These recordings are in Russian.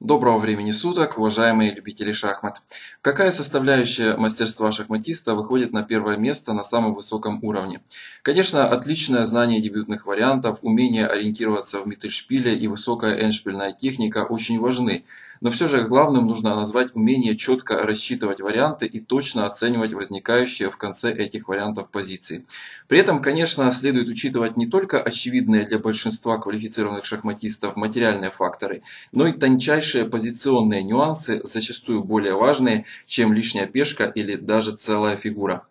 Доброго времени суток, уважаемые любители шахмат! Какая составляющая мастерства шахматиста выходит на первое место на самом высоком уровне? Конечно, отличное знание дебютных вариантов, умение ориентироваться в миттельшпиле и высокая эндшпильная техника очень важны. Но все же главным нужно назвать умение четко рассчитывать варианты и точно оценивать возникающие в конце этих вариантов позиции. При этом, конечно, следует учитывать не только очевидные для большинства квалифицированных шахматистов материальные факторы, но и тончайшие позиционные нюансы, зачастую более важные, чем лишняя пешка или даже целая фигура.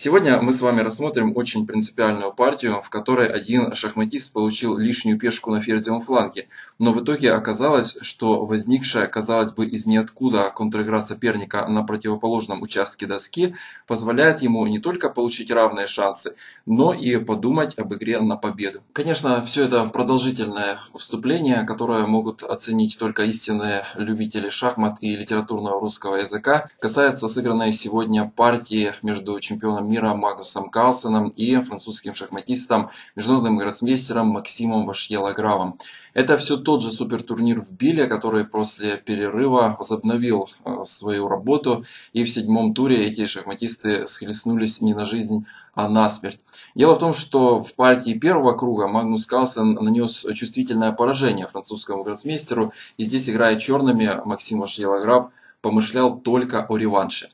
Сегодня мы с вами рассмотрим очень принципиальную партию, в которой один шахматист получил лишнюю пешку на ферзевом фланге, но в итоге оказалось, что возникшая, казалось бы, из ниоткуда контр-игра соперника на противоположном участке доски позволяет ему не только получить равные шансы, но и подумать об игре на победу. Конечно, все это продолжительное вступление, которое могут оценить только истинные любители шахмат и литературного русского языка, касается сыгранной сегодня партии между чемпионом мира Магнусом Карлсеном и французским шахматистом, международным гроссмейстером Максимом Вашье-Лагравом. Это все тот же супертурнир в Биле, который после перерыва возобновил свою работу, и в седьмом туре эти шахматисты схлестнулись не на жизнь, а насмерть. Дело в том, что в партии первого круга Магнус Карлсен нанес чувствительное поражение французскому гроссмейстеру, и здесь, играя черными, Максим Вашье-Лаграв помышлял только о реванше.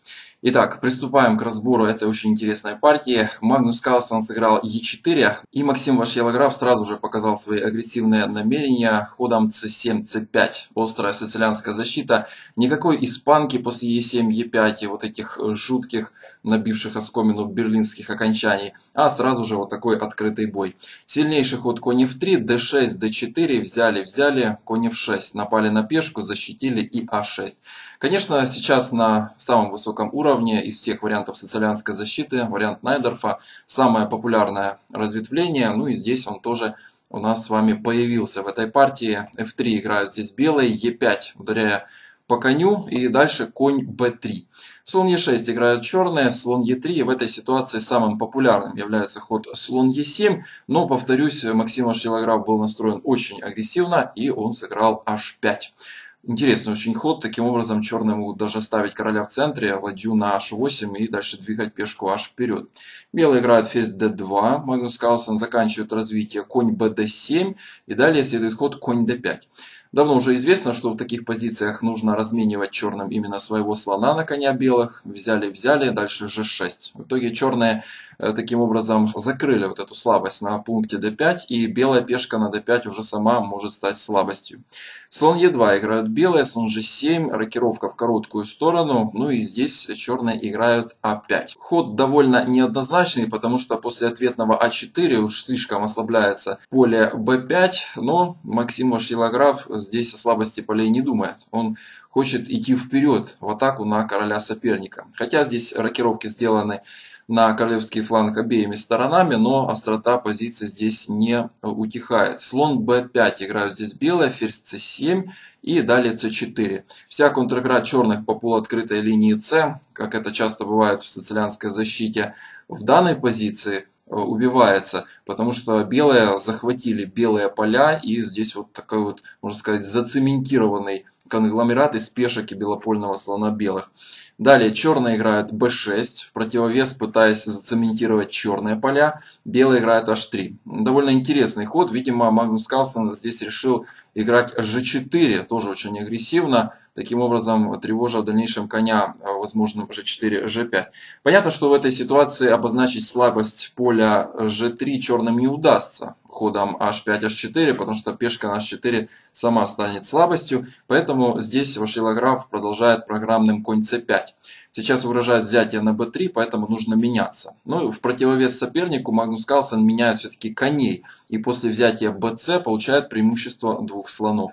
Итак, приступаем к разбору этой очень интересной партии. Магнус Карлсен сыграл Е4, и Максим Вашье-Лаграв сразу же показал свои агрессивные намерения ходом С7, С5. Острая сицилианская защита. Никакой испанки после Е7, Е5 и вот этих жутких, набивших оскомину берлинских окончаний, а сразу же вот такой открытый бой. Сильнейший ход конь F3, D6, D4, взяли, конь F6. Напали на пешку, защитили и А6. Конечно, сейчас на самом высоком уровне из всех вариантов сицилианской защиты вариант Найдорфа самое популярное разветвление, ну и здесь он тоже у нас с вами появился в этой партии. F3 играют здесь белые, Е5 ударяя по коню, и дальше конь b3. Слон e6 играют черные, слон e3, и в этой ситуации самым популярным является ход слон e7, но, повторюсь, Максим Вашье-Лаграв был настроен очень агрессивно, и он сыграл h5. Интересный очень ход, таким образом черные могут даже оставить короля в центре, ладью на h8 и дальше двигать пешку h вперед. Белые играют ферзь d2, Магнус Карлсен заканчивает развитие конь bd7, и далее следует ход конь d5. Давно уже известно, что в таких позициях нужно разменивать черным именно своего слона на коня белых. Взяли, дальше g6. В итоге черные таким образом закрыли вот эту слабость на пункте d5, и белая пешка на d5 уже сама может стать слабостью. Слон e2 играют белые, слон g7, рокировка в короткую сторону, ну и здесь черные играют a5. Ход довольно неоднозначный, потому что после ответного a4 уж слишком ослабляется поле b5, но Максим Вашье-Лаграв здесь о слабости полей не думает. Он хочет идти вперед в атаку на короля соперника. Хотя здесь рокировки сделаны на королевский фланг обеими сторонами, но острота позиции здесь не утихает. Слон b5 играют здесь белые, ферзь c7 и далее c4. Вся контр-игра черных по полуоткрытой линии c, как это часто бывает в сицилианской защите, в данной позиции убивается, потому что белые захватили белые поля, и здесь вот такой вот, можно сказать, зацементированный конгломерат из пешек и белопольного слона белых. Далее черные играют b6, в противовес пытаясь зацементировать черные поля, белые играют h3. Довольно интересный ход, видимо, Магнус Карлсен здесь решил играть g4, тоже очень агрессивно, таким образом тревожа в дальнейшем коня возможным g4, g5. Понятно, что в этой ситуации обозначить слабость поля g3 черным не удастся ходом h5, h4, потому что пешка на h4 сама станет слабостью, поэтому здесь Вашье-Лаграв продолжает программным конь c5. Сейчас угрожает взятие на b3, поэтому нужно меняться. Ну и в противовес сопернику Магнус Карлсен меняет все-таки коней, и после взятия bc получает преимущество двух слонов.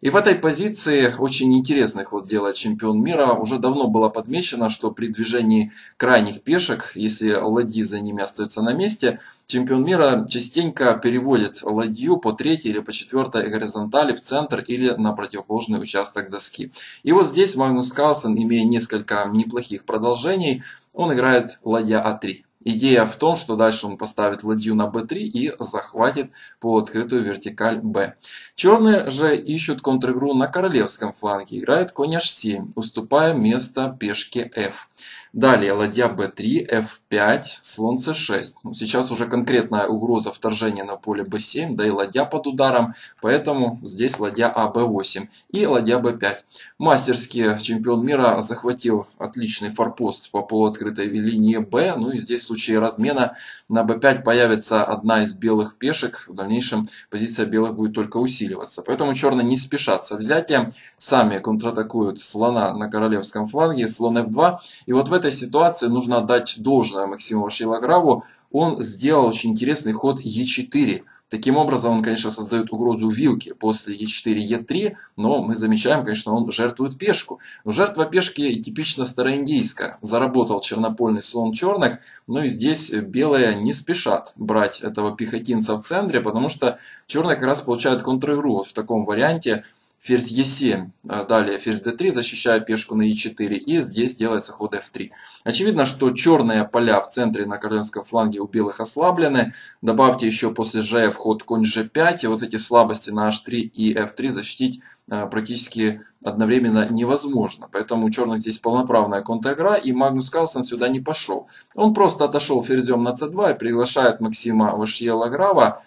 И в этой позиции очень интересный ход делает чемпион мира. Уже давно было подмечено, что при движении крайних пешек, если ладьи за ними остаются на месте, чемпион мира частенько переводит ладью по третьей или по четвертой горизонтали в центр или на противоположный участок доски. И вот здесь Магнус Карлсен, имея несколько неплохих продолжений, он играет ладья А3. Идея в том, что дальше он поставит ладью на b3 и захватит полуоткрытую вертикаль b. Черные же ищут контр-игру на королевском фланге. Играет конь h7, уступая место пешке f. Далее ладья b3, f5, слон c6. Сейчас уже конкретная угроза вторжения на поле b7, да и ладья под ударом, поэтому здесь ладья ab8 и ладья b5. Мастерски чемпион мира захватил отличный форпост по полуоткрытой линии b, ну и здесь в случае размена на b5 появится одна из белых пешек. В дальнейшем позиция белых будет только усиливаться. Поэтому черные не спешат со взятием. Сами контратакуют слона на королевском фланге. Слон f2. И вот в этой ситуации нужно отдать должное Максиму Шилограву. Он сделал очень интересный ход e4. Таким образом, он, конечно, создает угрозу вилки после e4, e3, но мы замечаем, конечно, он жертвует пешку. Но жертва пешки типично староиндийская. Заработал чернопольный слон черных, но и здесь белые не спешат брать этого пехотинца в центре, потому что черные как раз получают контр-игру вот в таком варианте. Ферзь e7, далее ферзь d3, защищая пешку на e4, и здесь делается ход f3. Очевидно, что черные поля в центре на королевском фланге у белых ослаблены. Добавьте еще после g ход конь g5, и вот эти слабости на h3 и f3 защитить практически одновременно невозможно. Поэтому у черных здесь полноправная контр-игра, и Магнус Карлсон сюда не пошел. Он просто отошел ферзем на c2 и приглашает Максима Шилограва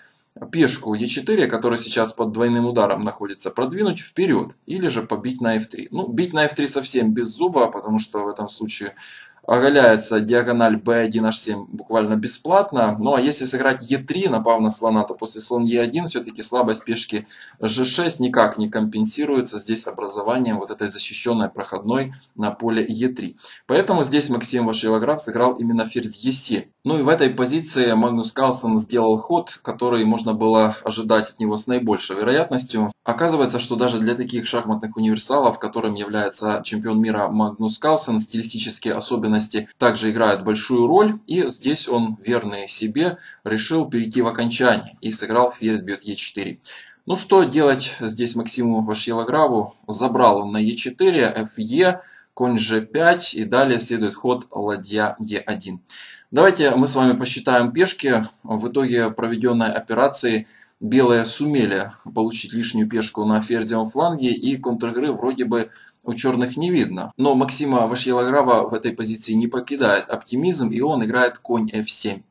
пешку e4, которая сейчас под двойным ударом находится, продвинуть вперед или же побить на f3. Ну, бить на f3 совсем без зуба, потому что в этом случае оголяется диагональ b1h7 буквально бесплатно. Ну, а если сыграть e3, напав на слона, то после слон e1 все-таки слабость пешки g6 никак не компенсируется здесь образованием вот этой защищенной проходной на поле e3. Поэтому здесь Максим Шилограв сыграл именно ферзь e7. Ну и в этой позиции Магнус Карлсон сделал ход, который можно было ожидать от него с наибольшей вероятностью. Оказывается, что даже для таких шахматных универсалов, которым является чемпион мира Магнус Карлсон, стилистические особенности также играют большую роль. И здесь он, верный себе, решил перейти в окончание и сыграл ферзь бьет e4. Ну что делать здесь Максиму Шилограву? Забрал он на e4, fe, конь g5 и далее следует ход ладья e1. Давайте мы с вами посчитаем пешки. В итоге проведенной операции белые сумели получить лишнюю пешку на ферзевом фланге, и контр-игры вроде бы у черных не видно. Но Максима Шилограва в этой позиции не покидает оптимизм, и он играет конь f7.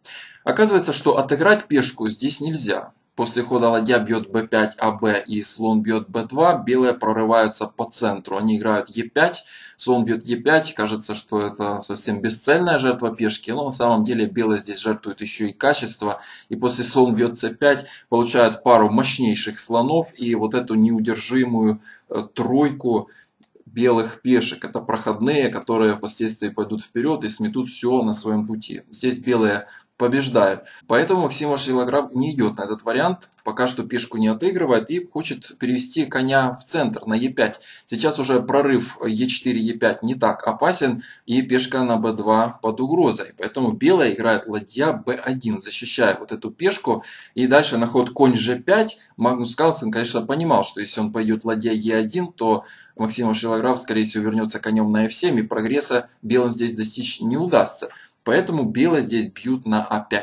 Оказывается, что отыграть пешку здесь нельзя. После хода ладья бьет b5, ab и слон бьет b2, белые прорываются по центру. Они играют e5, слон бьет e5, кажется, что это совсем бесцельная жертва пешки, но на самом деле белые здесь жертвуют еще и качество. И после слон бьет c5 получают пару мощнейших слонов и вот эту неудержимую тройку белых пешек. Это проходные, которые впоследствии пойдут вперед и сметут все на своем пути. Здесь белые побеждает. Поэтому Максим Шилограв не идет на этот вариант. Пока что пешку не отыгрывает и хочет перевести коня в центр на e5. Сейчас уже прорыв e4, e5 не так опасен. И пешка на b2 под угрозой. Поэтому белая играет ладья b1, защищая вот эту пешку. И дальше на ход конь g5. Магнус Карлсон, конечно, понимал, что если он пойдет ладья e1, то Максим Шилограв, скорее всего, вернется конем на f7. И прогресса белым здесь достичь не удастся. Поэтому белые здесь бьют на А5.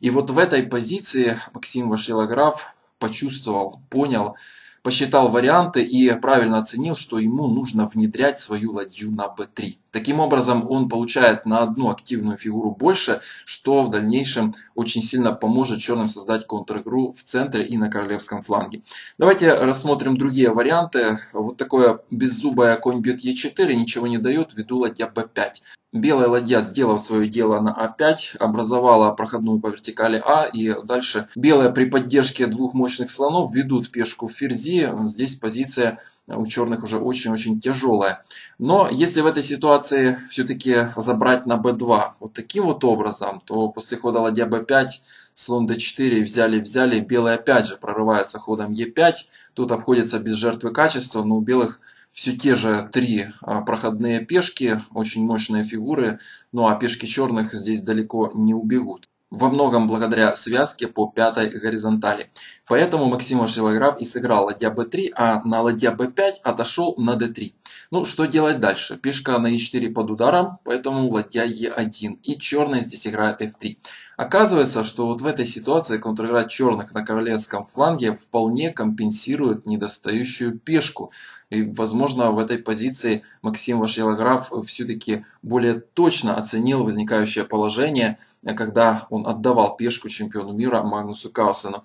И вот в этой позиции Максим Шилограв почувствовал, понял, посчитал варианты и правильно оценил, что ему нужно внедрять свою ладью на b3. Таким образом, он получает на одну активную фигуру больше, что в дальнейшем очень сильно поможет черным создать контр-игру в центре и на королевском фланге. Давайте рассмотрим другие варианты. Вот такое беззубое конь бьет e4, ничего не дает, ввиду ладья b5. Белая ладья, сделав свое дело на А5, образовала проходную по вертикали А. И дальше белые при поддержке двух мощных слонов ведут пешку в ферзи. Здесь позиция у черных уже очень-очень тяжелая. Но если в этой ситуации все-таки забрать на b2 вот таким вот образом, то после хода ладья b5, слон d4, взяли-взяли, белые опять же прорываются ходом e5. Тут обходится без жертвы качества, но у белых все те же три проходные пешки, очень мощные фигуры, ну а пешки черных здесь далеко не убегут. во многом благодаря связке по пятой горизонтали. Поэтому Максимов Шилограф и сыграл ладья b3, а на ладья b5 отошел на d3. Ну, что делать дальше? Пешка на e4 под ударом, поэтому ладья e1. И черные здесь играют f3. Оказывается, что вот в этой ситуации контр-игра черных на королевском фланге вполне компенсирует недостающую пешку. И, возможно, в этой позиции Максим Шилограф все-таки более точно оценил возникающее положение, когда он отдавал пешку чемпиону мира Магнусу Карлсену.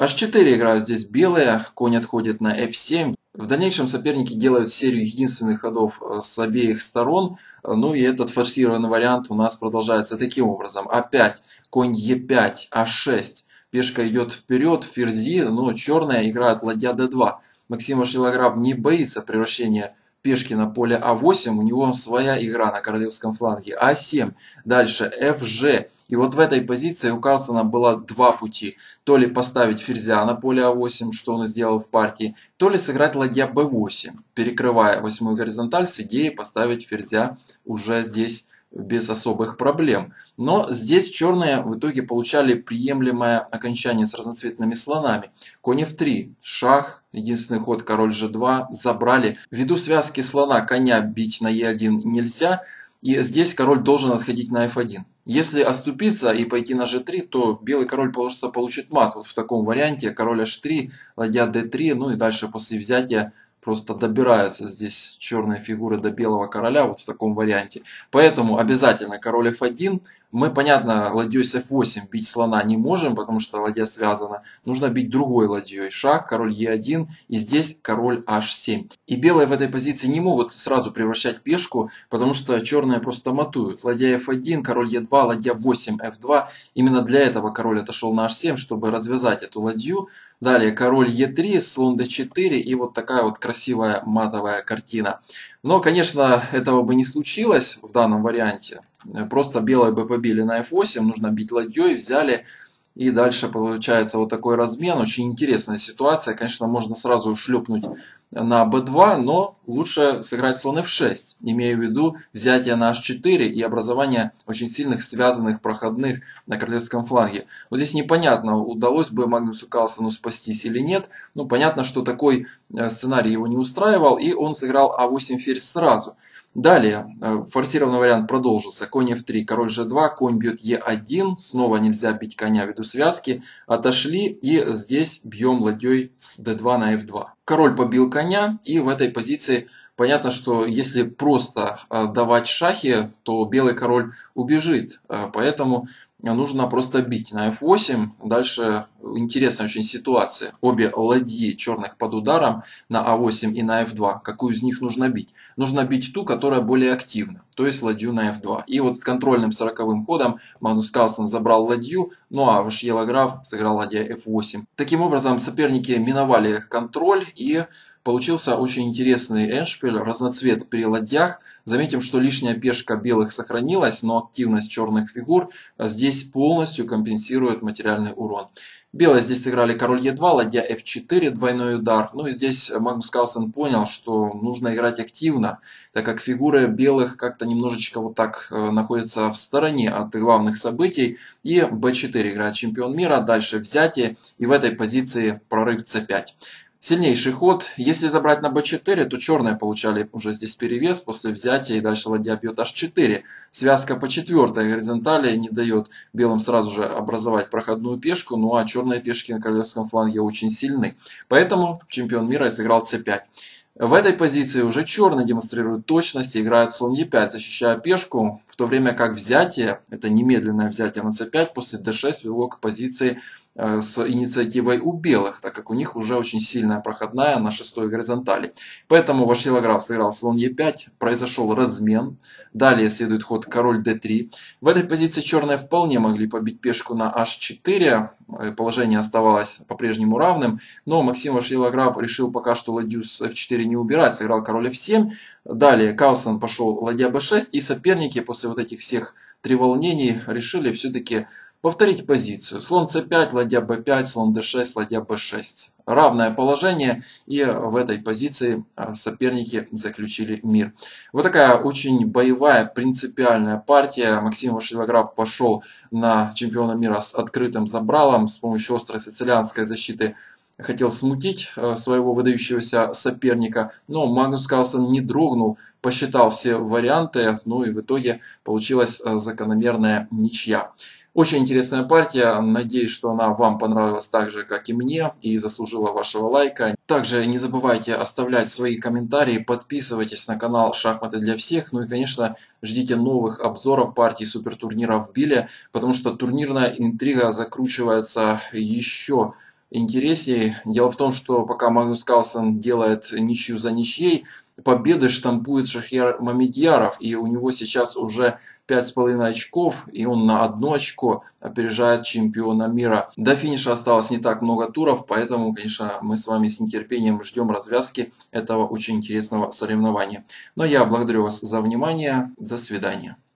H4 играют здесь белые, конь отходит на f7. В дальнейшем соперники делают серию единственных ходов с обеих сторон. Ну и этот форсированный вариант у нас продолжается таким образом. Опять конь e5, a6. Пешка идет вперед, ферзи, но черная играет ладья d2. Максим Шилограф не боится превращения пешки на поле а8. У него своя игра на королевском фланге. а7, дальше fg. И вот в этой позиции у Карлсена было два пути. То ли поставить ферзя на поле а8, что он и сделал в партии, то ли сыграть ладья b8, перекрывая восьмую горизонталь с идеей поставить ферзя уже здесь без особых проблем. Но здесь черные в итоге получали приемлемое окончание с разноцветными слонами. Конь f3, шах, единственный ход король g2, забрали. Ввиду связки слона коня бить на e1 нельзя, и здесь король должен отходить на f1. Если оступиться и пойти на g3, то белый король получит мат. Вот в таком варианте король h3, ладья d3, ну и дальше после взятия просто добираются здесь черные фигуры до белого короля, вот в таком варианте. Поэтому обязательно король f1. Мы, понятно, ладьей с f8 бить слона не можем, потому что ладья связана. Нужно бить другой ладьей. Шах, король e1 и здесь король h7. И белые в этой позиции не могут сразу превращать пешку, потому что черные просто матуют. Ладья f1, король e2, ладья 8, f2. Именно для этого король отошел на h7, чтобы развязать эту ладью. Далее король e3, слон d4 и вот такая вот красивая матовая картина. Но, конечно, этого бы не случилось в данном варианте. Просто белые бы побили на f8, нужно бить ладьей, взяли. И дальше получается вот такой размен. Очень интересная ситуация. Конечно, можно сразу шлепнуть на b2, но лучше сыграть слон f6, имея в виду взятие на h4 и образование очень сильных связанных проходных на королевском фланге. Вот здесь непонятно, удалось бы Магнусу Карлсену спастись или нет. Ну, понятно, что такой сценарий его не устраивал, и он сыграл a8 ферзь сразу. Далее форсированный вариант продолжился. Конь f3, король g2, конь бьет e1, снова нельзя бить коня ввиду связки. Отошли и здесь бьем ладьей с d2 на f2. Король побил коня, и в этой позиции понятно, что если просто давать шахи, то белый король убежит, поэтому нужно просто бить на f8. Дальше интересная очень ситуация. Обе ладьи черных под ударом на a8 и на f2. Какую из них нужно бить? Нужно бить ту, которая более активна, то есть ладью на f2. И вот с контрольным 40-м ходом Магнус Карлсен забрал ладью, ну а Шилограф сыграл ладья f8. Таким образом соперники миновали контроль и получился очень интересный эндшпиль, разноцвет при ладьях. Заметим, что лишняя пешка белых сохранилась, но активность черных фигур здесь полностью компенсирует материальный урон. Белые здесь сыграли король e2, ладья f4, двойной удар. Ну и здесь Магнус Карлсен понял, что нужно играть активно, так как фигуры белых как-то немножечко вот так находятся в стороне от главных событий. И b4 играет чемпион мира, дальше взятие и в этой позиции прорыв c5. Сильнейший ход. Если забрать на b4, то черные получали уже здесь перевес после взятия и дальше ладья бьет h4. Связка по четвертой горизонтали не дает белым сразу же образовать проходную пешку, ну а черные пешки на королевском фланге очень сильны. Поэтому чемпион мира и сыграл c5. В этой позиции уже черные демонстрируют точность и играют слон e5, защищая пешку, в то время как взятие, это немедленное взятие на c5 после d6 вело к позиции с инициативой у белых, так как у них уже очень сильная проходная на шестой горизонтали. Поэтому Шилограф сыграл слон e5, произошел размен, далее следует ход король d3. В этой позиции черные вполне могли побить пешку на h4, положение оставалось по-прежнему равным, но Максим Шилограф решил пока что ладью с f4 не убирать, сыграл король f7, далее Карлсен пошел ладья b6, и соперники после вот этих всех треволнений решили все-таки Повторить позицию. Слон c5, ладья b5, слон d6, ладья b6. Равное положение, и в этой позиции соперники заключили мир. Вот такая очень боевая, принципиальная партия. Максим Вашилограв пошел на чемпиона мира с открытым забралом. С помощью острой сицилианской защиты хотел смутить своего выдающегося соперника. Но Магнус Карлсон не дрогнул, посчитал все варианты. Ну и в итоге получилась закономерная ничья. Очень интересная партия, надеюсь, что она вам понравилась так же, как и мне, и заслужила вашего лайка. Также не забывайте оставлять свои комментарии, подписывайтесь на канал «Шахматы для всех», ну и, конечно, ждите новых обзоров партий супертурнира в Биле, потому что турнирная интрига закручивается еще интереснее. Дело в том, что пока Магнус Карлсон делает ничью за ничьей, победы штампует Шахрияр Мамедьяров, и у него сейчас уже 5,5 очков, и он на 1 очко опережает чемпиона мира. До финиша осталось не так много туров, поэтому, конечно, мы с вами с нетерпением ждем развязки этого очень интересного соревнования. Но я благодарю вас за внимание, до свидания.